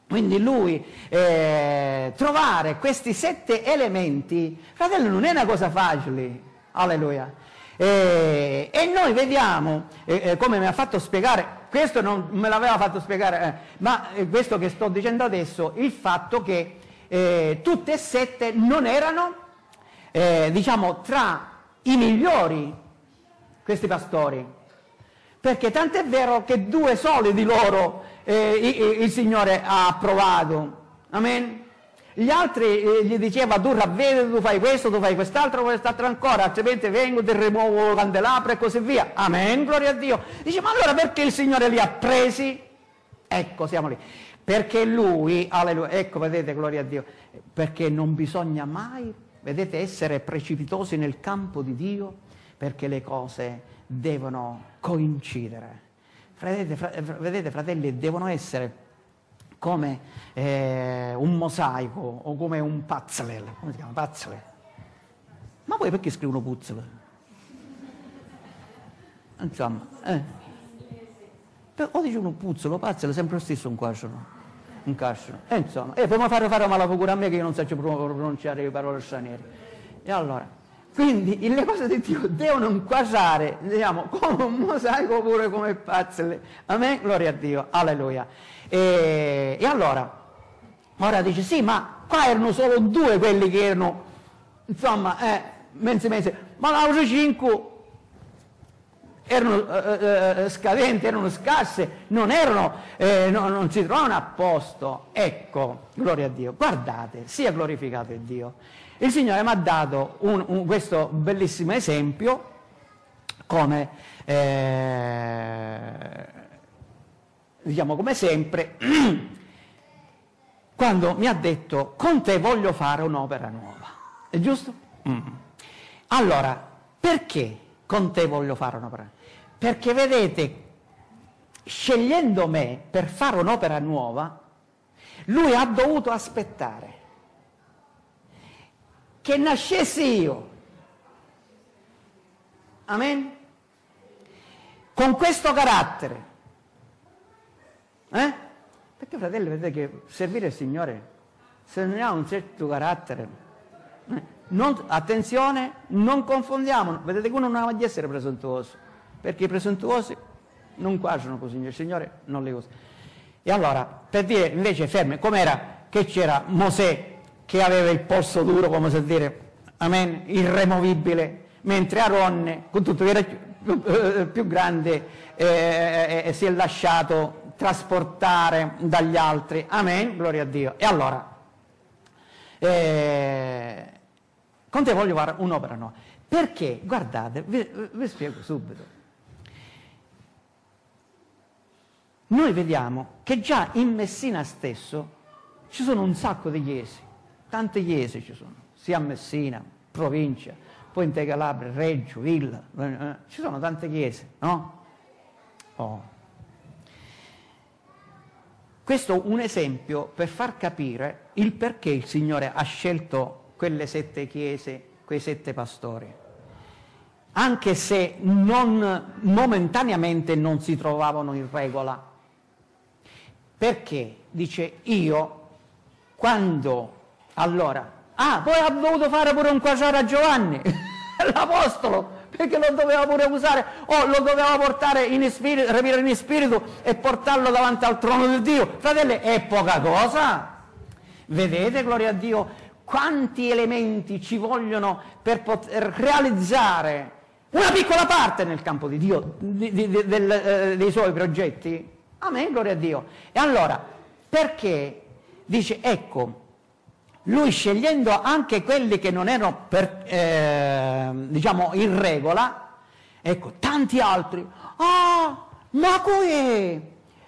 quindi lui, eh, trovare questi sette elementi, fratello, non è una cosa facile. Alleluia. Eh, e noi vediamo, eh, come mi ha fatto spiegare, questo non me l'aveva fatto spiegare, eh, ma questo che sto dicendo adesso, il fatto che eh, tutte e sette non erano, eh, diciamo, tra i migliori questi pastori, perché tant'è vero che due soli di loro eh, il, il Signore ha approvato. Amen. Gli altri eh, gli diceva, tu ravvedi, tu fai questo, tu fai quest'altro, quest'altro ancora, altrimenti vengo, ti rimuovo candelabra e così via. Amen, gloria a Dio. Dice, ma allora perché il Signore li ha presi? Ecco, siamo lì. Perché lui, alleluia, ecco, vedete, gloria a Dio, perché non bisogna mai, vedete, essere precipitosi nel campo di Dio, perché le cose devono coincidere. Vedete, fra, vedete fratelli, devono essere come eh, un mosaico o come un puzzle, come si chiama? Puzzle. Ma poi perché scrivono puzzle? Insomma, eh. o dicono puzzle, puzzle, sempre lo stesso un casciolo, un casciolo. E insomma, e poi mi fare fare mala figura a me che io non so pronunciare le parole straniere. E allora, quindi le cose di Dio devono inquadrare, diciamo, come un mosaico oppure come puzzle. Amen, gloria a Dio, alleluia. E, e allora, ora dice sì, ma qua erano solo due quelli che erano, insomma, eh, mezzi mezzi, ma l'altro cinque erano eh, eh, scadenti, erano scarse, non erano, eh, no, non si trovano a posto. Ecco, gloria a Dio, guardate, sia glorificato il Dio. Il Signore mi ha dato un, un, questo bellissimo esempio come... Eh, diciamo come sempre, quando mi ha detto con te voglio fare un'opera nuova, è giusto? Mm. Allora, perché con te voglio fare un'opera? Perché vedete, scegliendo me per fare un'opera nuova, lui ha dovuto aspettare che nascessi io. Amen? Con questo carattere. Eh? Perché fratelli, vedete che servire il Signore, se non ha un certo carattere, eh? non, attenzione, non confondiamo, vedete che uno non ha di essere presuntuoso, perché i presuntuosi non quadrano così, il Signore non li usa. E allora, per dire invece, ferme, com'era che c'era Mosè che aveva il polso duro, come si dire, amen, irremovibile, mentre Aronne, con tutto che era più, eh, più grande, eh, eh, si è lasciato trasportare dagli altri. Amen, gloria a Dio. E allora eh, con te voglio fare un'opera nuova, perché guardate, vi, vi spiego subito, noi vediamo che già in Messina stesso ci sono un sacco di chiese, tante chiese ci sono, sia a Messina, provincia, poi in Calabria, Reggio, Villa, ci sono tante chiese, no? Oh. Questo è un esempio per far capire il perché il Signore ha scelto quelle sette chiese, quei sette pastori, anche se non, momentaneamente non si trovavano in regola. Perché? Dice io, quando, allora, ah, poi ha dovuto fare pure un quaciare a Giovanni, l'apostolo, perché lo doveva pure usare, o lo doveva portare in spirito, rapire in spirito e portarlo davanti al trono di Dio. Fratelli, è poca cosa. Vedete, gloria a Dio, quanti elementi ci vogliono per poter realizzare una piccola parte nel campo di Dio, di, di, di, del, eh, dei suoi progetti. Amen, gloria a Dio. E allora, perché? Dice, ecco, lui scegliendo anche quelli che non erano, per, eh, diciamo, in regola, ecco, tanti altri, ah, ma qui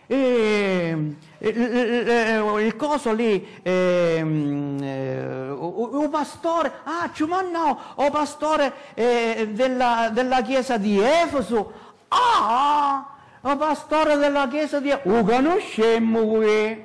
eh, il, il coso lì, eh, un pastore, ah, ma no, o pastore eh, della, della chiesa di Efeso, ah, o pastore della chiesa di Efeso, lo conosciamo qui.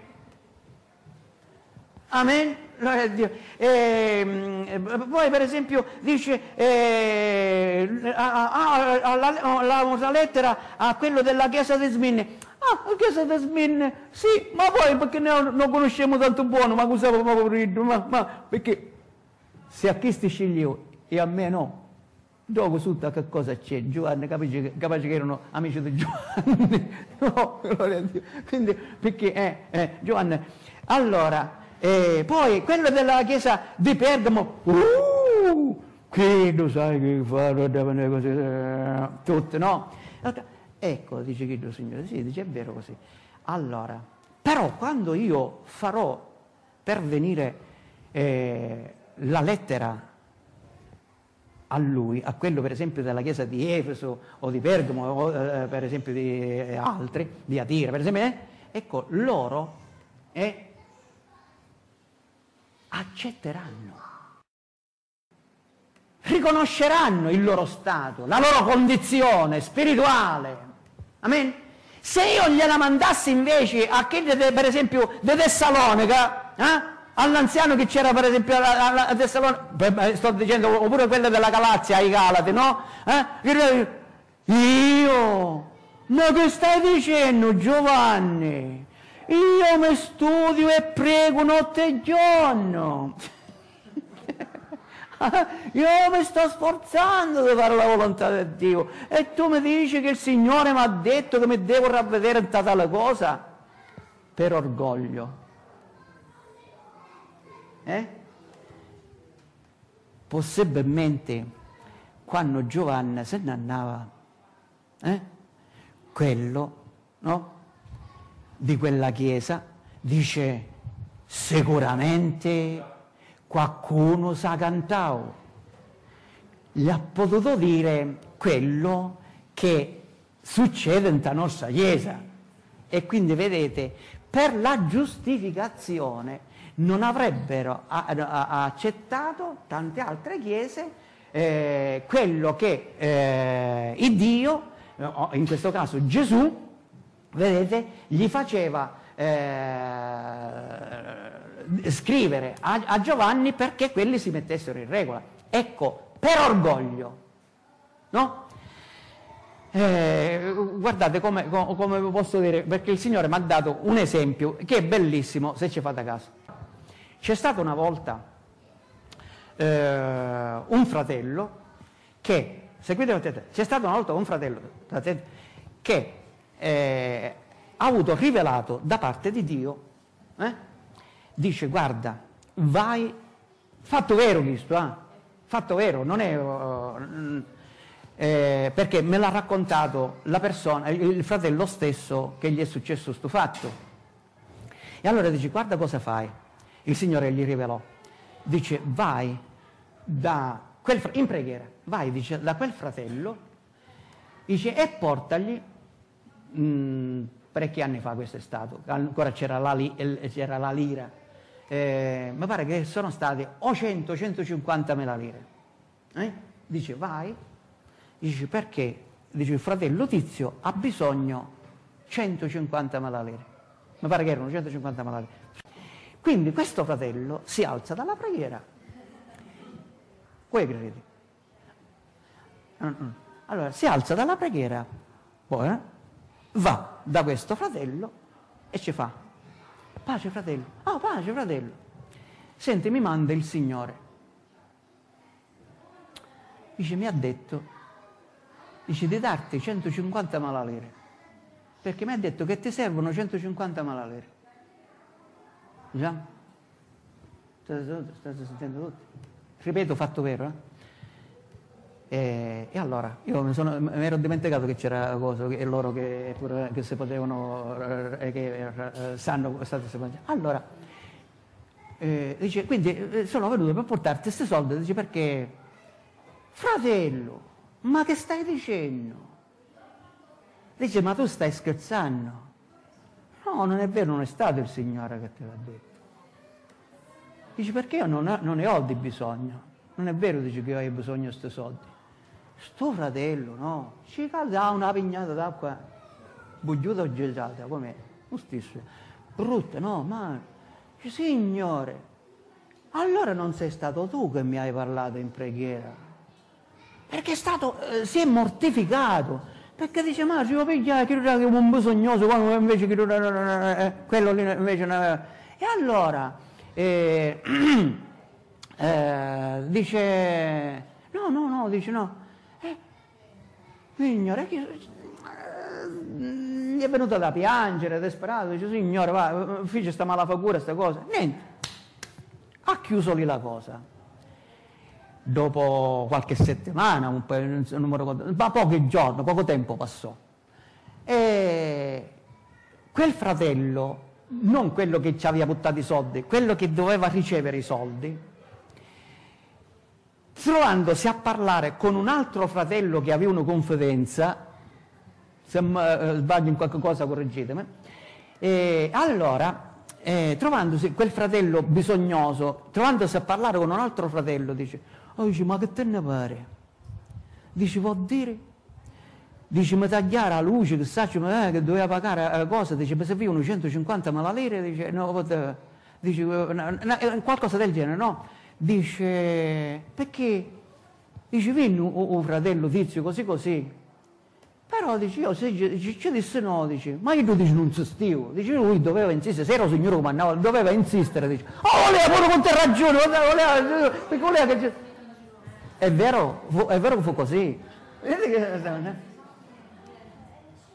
Amen? Gloria a Dio. E poi per esempio dice eh, a, a, a, la, la, la lettera a quello della chiesa di Smirne, ah, la chiesa di Smirne, sì, ma poi perché noi non conosciamo tanto buono, ma cosa ma, ma perché se a chi ti scegli io e a me no, dopo sotto che cosa c'è? Giovanni, capace, capace che erano amici di Giovanni, no, gloria a Dio. Quindi perché eh, eh, Giovanni, allora. E poi quello della chiesa di Pergamo, uh, qui lo sai che fanno così, tutto, no? Ecco, dice chi lo Signore, sì, dice è vero così. Allora, però quando io farò pervenire eh, la lettera a lui, a quello per esempio della chiesa di Efeso o di Pergamo o eh, per esempio di eh, altri, di Tiatira, per esempio, eh, ecco, loro è... Eh, accetteranno, riconosceranno il loro stato, la loro condizione spirituale. Amen? Se io gliela mandassi invece a chi de, per esempio di Tessalonica, eh? All'anziano che c'era per esempio a Tessalonica, sto dicendo, oppure quella della Calazia ai Galati, no? Eh? Io, ma che stai dicendo Giovanni? Io mi studio e prego notte e giorno. Io mi sto sforzando di fare la volontà di Dio. E tu mi dici che il Signore mi ha detto che mi devo ravvedere in tale cosa? Per orgoglio. Eh? Possibilmente, quando Giovanni se ne andava, eh? Quello, no? Di quella chiesa, dice, sicuramente qualcuno sa cantare. Gli ha potuto dire quello che succede in ta nostra chiesa. E quindi vedete, per la giustificazione non avrebbero accettato tante altre chiese eh, quello che eh, il Dio, in questo caso Gesù, vedete, gli faceva eh, scrivere a, a Giovanni perché quelli si mettessero in regola. Ecco, per orgoglio, no? Eh, guardate come, come posso dire, perché il Signore mi ha dato un esempio che è bellissimo, se ci fate caso. C'è stato una volta eh, un fratello che, seguite attenti, c'è stato una volta un fratello attenti, che Eh, ha avuto rivelato da parte di Dio, eh? Dice, guarda, vai, fatto vero questo, eh? Fatto vero, non è uh, eh, perché me l'ha raccontato la persona, il fratello stesso che gli è successo sto fatto. E allora dice, guarda cosa fai, il Signore gli rivelò, dice, vai da quel in preghiera, vai, dice, da quel fratello, dice, e portagli Mm, parecchi anni fa questo è stato, ancora c'era la, la lira, eh, mi pare che sono state o cento centocinquantamila lire. Eh? Dice vai, dice perché? Dice il fratello tizio ha bisogno centocinquantamila lire, mi pare che erano centocinquantamila lire. Quindi questo fratello si alza dalla preghiera. Voi credete? Allora si alza dalla preghiera, poi va da questo fratello e ci fa pace fratello, oh pace fratello, senti mi manda il Signore, dice mi ha detto, dice di darti centocinquantamila lire perché mi ha detto che ti servono centocinquantamila lire. Già? State, state sentendo tutti? Ripeto, fatto vero, eh? E, e allora, io mi, sono, mi ero dimenticato che c'era cosa, e loro che, pure, che si potevano, che uh, sanno cosa si mangia. Allora, eh, dice, quindi sono venuto per portarti questi soldi, dice perché, fratello, ma che stai dicendo? Dice, ma tu stai scherzando? No, non è vero, non è stato il Signore che te l'ha detto. Dice, perché io non, ho, non ne ho di bisogno. Non è vero, dice, che io hai bisogno di questi soldi. Sto fratello, no? Ci calda una pignata d'acqua bugliuta o gelata, com'è? Non stesso. Brutta, no? Ma, Signore, allora non sei stato tu che mi hai parlato in preghiera. Perché è stato, eh, si è mortificato. Perché dice, ma si può pigliare che è un bisognoso, invece che quello lì invece non aveva. E allora, eh, eh, dice, no, no, no, dice no. Eh, signore, che, eh, gli è venuto da piangere, desperato, dice, signore, va, figlio sta mala figura, sta cosa. Niente, ha chiuso lì la cosa. Dopo qualche settimana, un po', non ma pochi giorni, poco tempo passò. E quel fratello, non quello che ci aveva buttato i soldi, quello che doveva ricevere i soldi, trovandosi a parlare con un altro fratello che aveva una confidenza, se eh, sbaglio in qualche cosa correggetemi, e allora... Eh, trovandosi quel fratello bisognoso, trovandosi a parlare con un altro fratello, dice, oh, dice ma che te ne pare? Dice, vuol dire? Dice, mi tagliare la luce, che sa, eh, che doveva pagare la eh, cosa, dice, mi servivano centocinquantamila lire, dice, no, poteva, dice, no, no, qualcosa del genere, no? Dice, perché? Dice, vieni un, un fratello tizio così così. Però dice, io se, dice, ci disse no, dice, ma io dice, non sostivo, dice, lui doveva insistere, se era un signore comandava, doveva insistere, dice, oh voleva pure con te ragione, voleva, perché voleva che... È vero, fu, è vero che fu così. Dice,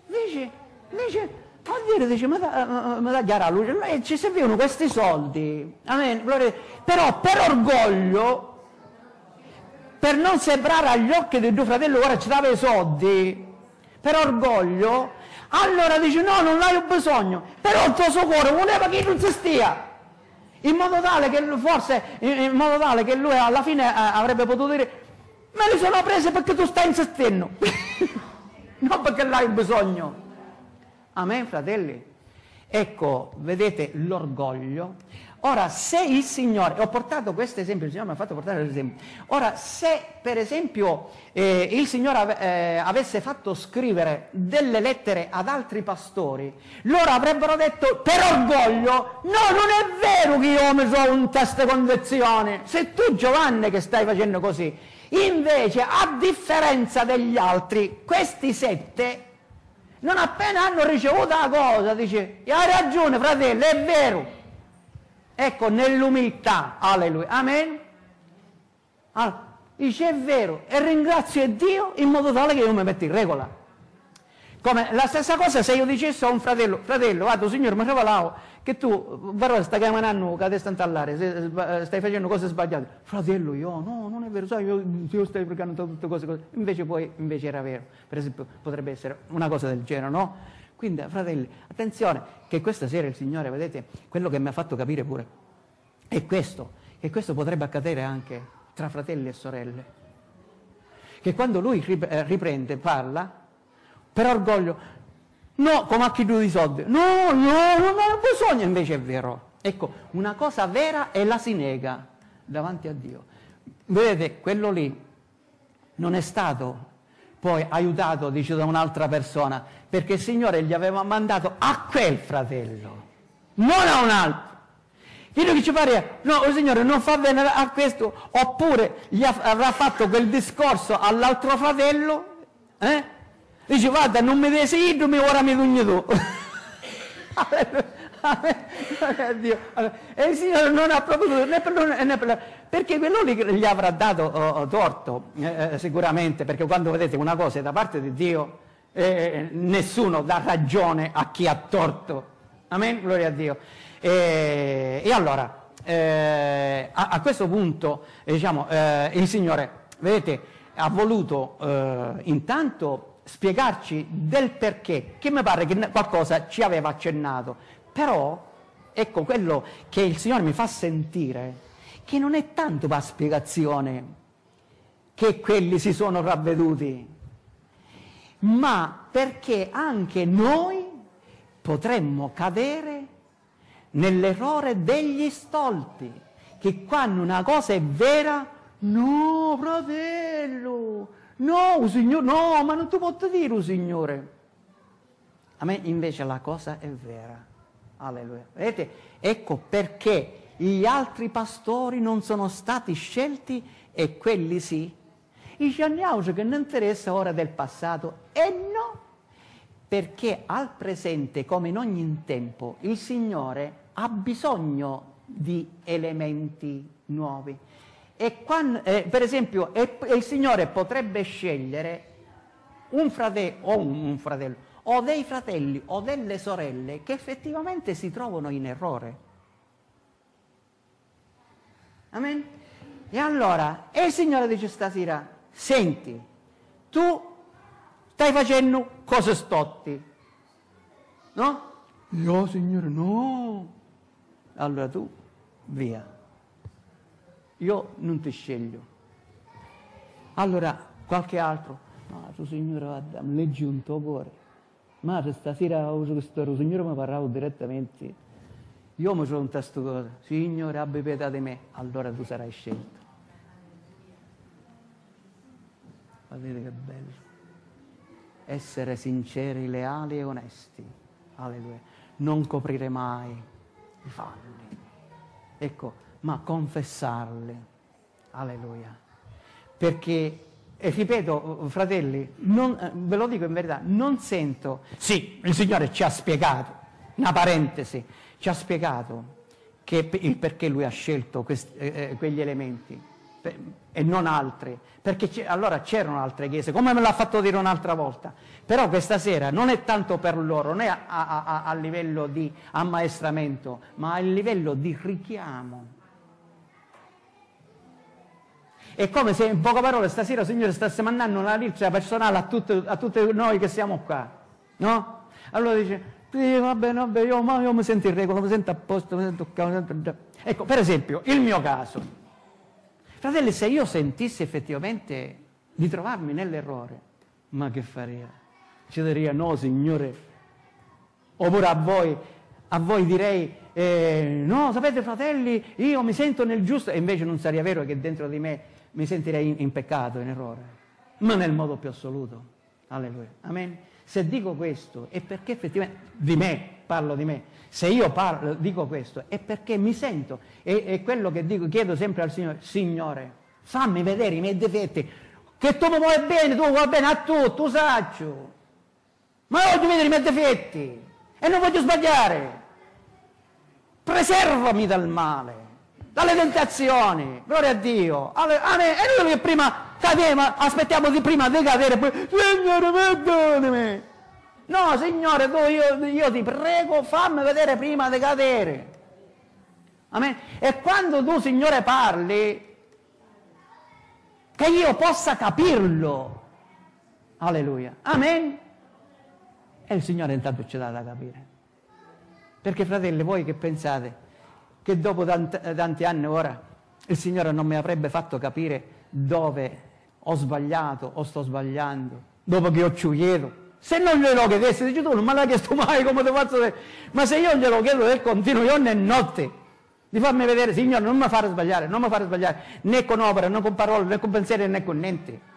dice, vuol dire, dice, mi tagliare la luce, e ci servivano questi soldi, amen, gloria, però per orgoglio, per non sembrare agli occhi dei due fratelli, ora ci dava i soldi, per orgoglio, allora dice no, non hai bisogno, però il tuo cuore voleva che non si stia, in modo tale che lui, forse, in modo tale che lui alla fine eh, avrebbe potuto dire, me li sono prese perché tu stai insistendo, non perché l'hai bisogno. Amen, fratelli? Ecco, vedete l'orgoglio. Ora, se il Signore, ho portato questo esempio, il Signore mi ha fatto portare l'esempio. Ora, se per esempio eh, il Signore ave, eh, avesse fatto scrivere delle lettere ad altri pastori, loro avrebbero detto per orgoglio, no, non è vero che io mi sono un testa condizione, sei tu Giovanni che stai facendo così. Invece, a differenza degli altri, questi sette, non appena hanno ricevuto la cosa, dice, hai ragione fratello, è vero. Ecco, nell'umiltà, alleluia, amen. Allora, dice, è vero, e ringrazio Dio in modo tale che io mi metto in regola. Come la stessa cosa se io dicessi a un fratello, fratello, vado, signore, mi rivelavo che tu, però stai camminando, che stai all'aria, stai facendo cose sbagliate. Fratello, io, no, non è vero, sai, io, io stai pregando tutte cose così. Invece poi, invece era vero. Per esempio, potrebbe essere una cosa del genere, no? Quindi, fratelli, attenzione, che questa sera il Signore, vedete, quello che mi ha fatto capire pure, è questo, che questo potrebbe accadere anche tra fratelli e sorelle, che quando Lui riprende, parla, per orgoglio, No, come a chi tu i soldi. No, no, non ho bisogno, invece è vero. Ecco, una cosa vera e la si nega davanti a Dio. Vedete, quello lì non è stato poi aiutato, dice, da un'altra persona, perché il Signore gli aveva mandato a quel fratello, non a un altro. Quello che ci pare, no, il Signore non fa bene a questo, oppure gli avrà fatto quel discorso all'altro fratello, eh? Dice, guarda, non mi desidero, mi ora mi dugni tu. E il Signore non ha provveduto né per lui né per lui, perché quello gli avrà dato oh, torto, eh, sicuramente, perché quando vedete una cosa da parte di Dio, eh, nessuno dà ragione a chi ha torto. Amen? Gloria a Dio. E, e allora, eh, a, a questo punto, diciamo, eh, il Signore, vedete, ha voluto eh, intanto spiegarci del perché, che mi pare che qualcosa ci aveva accennato, però ecco quello che il Signore mi fa sentire, che non è tanto per spiegazione che quelli si sono ravveduti, ma perché anche noi potremmo cadere nell'errore degli stolti, che quando una cosa è vera, no fratello, no, Signore, no, ma non ti posso dire, Signore. A me invece la cosa è vera. Alleluia. Vedete? Ecco perché gli altri pastori non sono stati scelti e quelli sì. I cianniausi che non interessa ora del passato. E no, perché al presente, come in ogni tempo, il Signore ha bisogno di elementi nuovi. E quando, eh, per esempio, eh, il Signore potrebbe scegliere un fratello o un, un fratello o dei fratelli o delle sorelle che effettivamente si trovano in errore. Amen? E allora, e il Signore dice stasera, senti, tu stai facendo cose stotti, no? No, Signore, no. Allora tu, via. Io non ti sceglio. Allora, qualche altro, ma tu Signore, guarda, mi leggi un tuo cuore, ma se stasera uso questo, il Signore mi parlava direttamente, io mi sono un testo cosa, Signore abbi pietà di me, allora tu sarai scelto. Guardate che bello. Essere sinceri, leali e onesti. Alleluia. Non coprire mai i falli. Ecco, ma confessarli, alleluia, perché, e ripeto, fratelli, non, ve lo dico in verità, non sento, sì, il Signore ci ha spiegato, una parentesi, ci ha spiegato che, il perché Lui ha scelto questi, eh, quegli elementi per, e non altri, perché allora c'erano altre chiese, come me l'ha fatto dire un'altra volta, però questa sera non è tanto per loro, né a, a, a, a livello di ammaestramento, ma a livello di richiamo. È come se in poche parole stasera il Signore stesse mandando una lista personale a, tutto, a tutti noi che siamo qua, no? Allora dice, sì, vabbè, vabbè, io, ma io mi sento in regola, mi sento a posto, mi sento... Ecco, per esempio, il mio caso. Fratelli, se io sentissi effettivamente di trovarmi nell'errore, ma che faria? Ci diria, no, Signore. Oppure a voi, a voi direi... Eh, no, sapete fratelli, io mi sento nel giusto, e invece non sarebbe vero che dentro di me mi sentirei in, in peccato, in errore, ma nel modo più assoluto. Alleluia. Amen. Se dico questo è perché effettivamente di me, parlo di me, se io parlo, dico questo è perché mi sento, e, e quello che dico, chiedo sempre al Signore, Signore, fammi vedere i miei difetti, che tu mi vuoi bene, tu vuoi bene a tu, tu saccio, ma io voglio vedere i miei difetti e non voglio sbagliare. Preservami dal male, dalle tentazioni, gloria a Dio. Alle, amen. E noi che prima cadevo, aspettiamo di prima di cadere, poi, Signore, perdonami. No, Signore, tu, io, io ti prego, fammi vedere prima di cadere. Amen. E quando tu, Signore, parli, che io possa capirlo. Alleluia. Amen. E il Signore intanto ci dà da capire. Perché fratelli, voi che pensate che dopo tanti, tanti anni ora il Signore non mi avrebbe fatto capire dove ho sbagliato o sto sbagliando, dopo che ho ciugliato, Se non glielo chiedessi, dici tu, non me l'ha chiesto mai, come ti faccio te? Ma se io glielo chiedo del continuo, giorno e notte, di farmi vedere, Signore, non mi fare sbagliare, non mi fare sbagliare, né con opera, né con parole, né con pensieri, né con niente.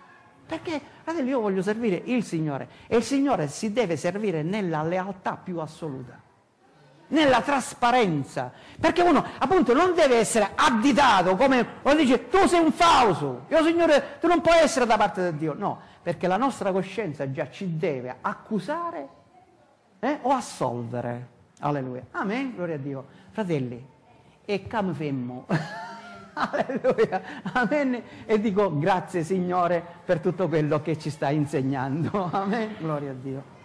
Perché, fratello, io voglio servire il Signore, e il Signore si deve servire nella lealtà più assoluta, nella trasparenza, perché uno appunto non deve essere additato come quando dice tu sei un falso, io Signore tu non puoi essere da parte di Dio, no, perché la nostra coscienza già ci deve accusare eh, o assolvere. Alleluia, amen, gloria a Dio. Fratelli, e come femmo? Alleluia, amen, e dico grazie Signore per tutto quello che ci sta insegnando, amen, gloria a Dio.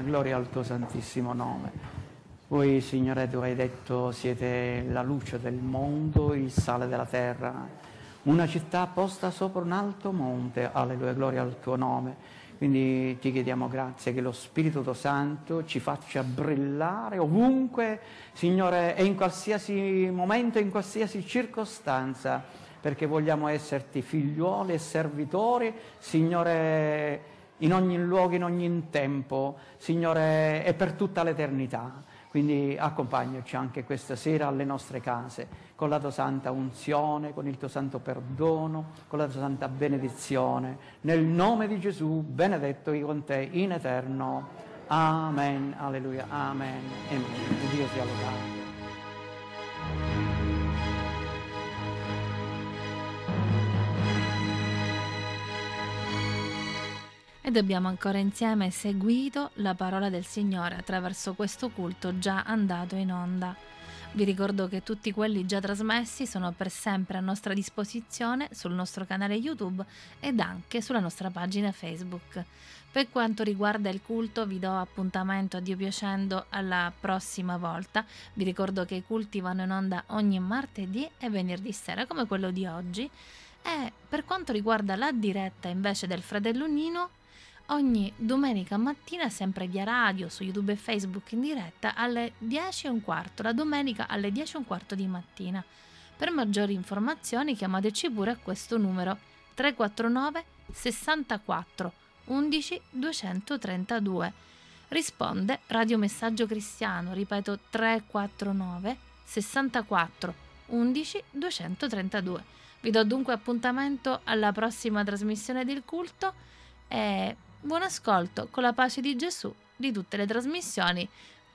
Gloria al tuo santissimo nome. Voi, Signore, tu hai detto, siete la luce del mondo, il sale della terra, una città posta sopra un alto monte. Alleluia, gloria al tuo nome. Quindi ti chiediamo grazie che lo Spirito Santo ci faccia brillare ovunque, Signore, e in qualsiasi momento, in qualsiasi circostanza, perché vogliamo esserti figlioli e servitori, Signore, in ogni luogo, in ogni tempo, Signore, e per tutta l'eternità. Quindi accompagnaci anche questa sera alle nostre case, con la tua santa unzione, con il tuo santo perdono, con la tua santa benedizione. Nel nome di Gesù, benedetto io con te in eterno. Amen, alleluia, amen, amen. Dio sia lodato. E dobbiamo ancora insieme seguire la parola del Signore attraverso questo culto già andato in onda. Vi ricordo che tutti quelli già trasmessi sono per sempre a nostra disposizione sul nostro canale YouTube ed anche sulla nostra pagina Facebook. Per quanto riguarda il culto, vi do appuntamento, a Dio piacendo, alla prossima volta. Vi ricordo che i culti vanno in onda ogni martedì e venerdì sera, come quello di oggi. E per quanto riguarda la diretta invece del fratello Nino, ogni domenica mattina, sempre via radio, su YouTube e Facebook in diretta, alle dieci e un quarto, la domenica alle dieci e un quarto di mattina. Per maggiori informazioni chiamateci pure a questo numero tre quattro nove sessantaquattro undici duecentotrentadue. Risponde Radio Messaggio Cristiano, ripeto tre quattro nove sessantaquattro undici duecentotrentadue. Vi do dunque appuntamento alla prossima trasmissione del culto e buon ascolto con la pace di Gesù di tutte le trasmissioni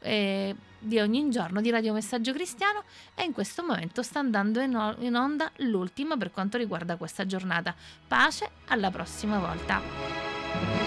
eh, di ogni giorno di Radio Messaggio Cristiano. E in questo momento sta andando in, o- in onda l'ultima per quanto riguarda questa giornata. Pace, alla prossima volta.